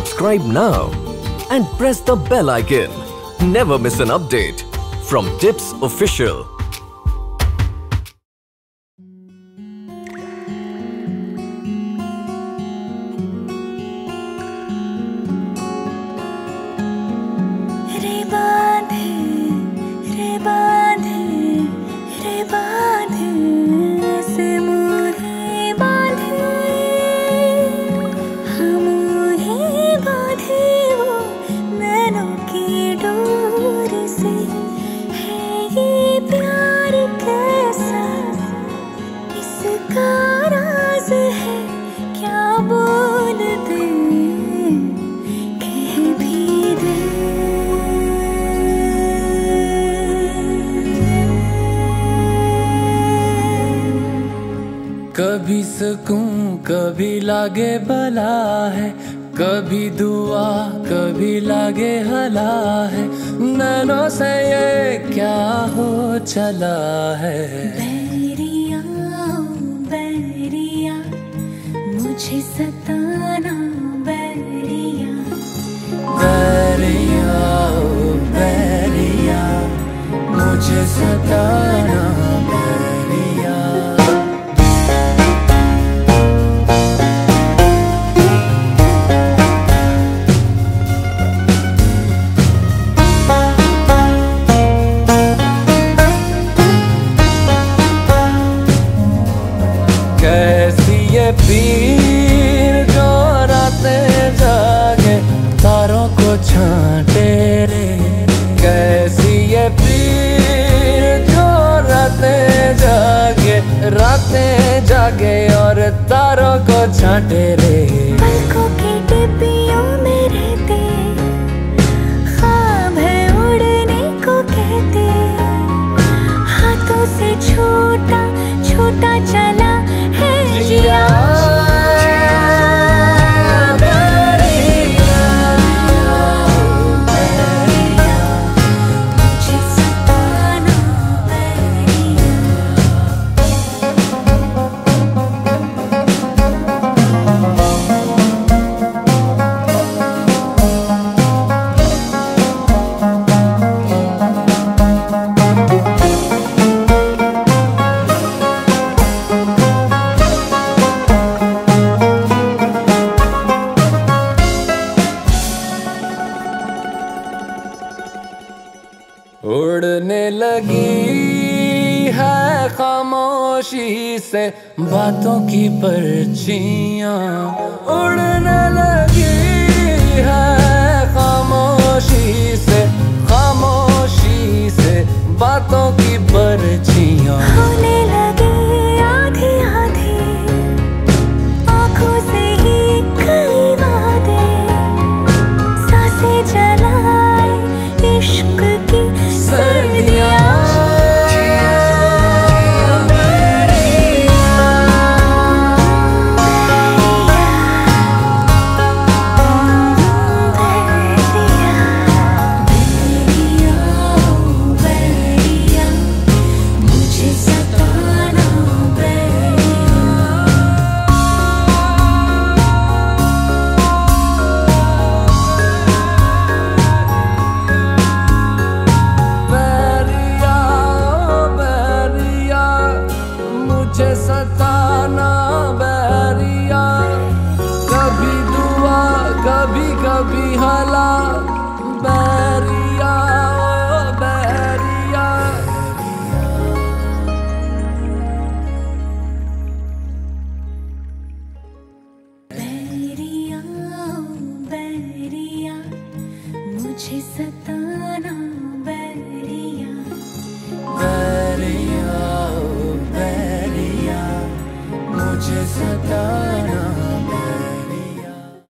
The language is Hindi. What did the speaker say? Subscribe now and press the bell icon. Never miss an update from Tips Official. कभी सुकून कभी लागे बला है, कभी दुआ कभी लागे हला है, नैनों से ये क्या हो चला है। बैरिया बैरिया मुझे सताना, बैरिया बैरिया बैरिया मुझे सताना। कैसी ये पीर जो रातें जागे तारों को छांटे रे, कैसी ये पीर जो रातें जागे और तारों को छांटे रे। पलकों की टिपियों में रहते ख्वाब है उड़ने को कहते, हाथों से छोटा छोटा चला है जिया। उड़ने लगी है खामोशी से बातों की परछाइयाँ, उड़ने लगी है खामोशी से बातों की परछाइयाँ। होने लगी आधी आधी आँखों से ही कई बातें, सांसें जलाए इश्क की सर्दियाँ। मुझे सताना बैरिया, कभी दुआ कभी हला, बैरिया ओ बैरिया। बैरिया बैरिया मुझे सताना, बैरिया बैरिया मुझे सता।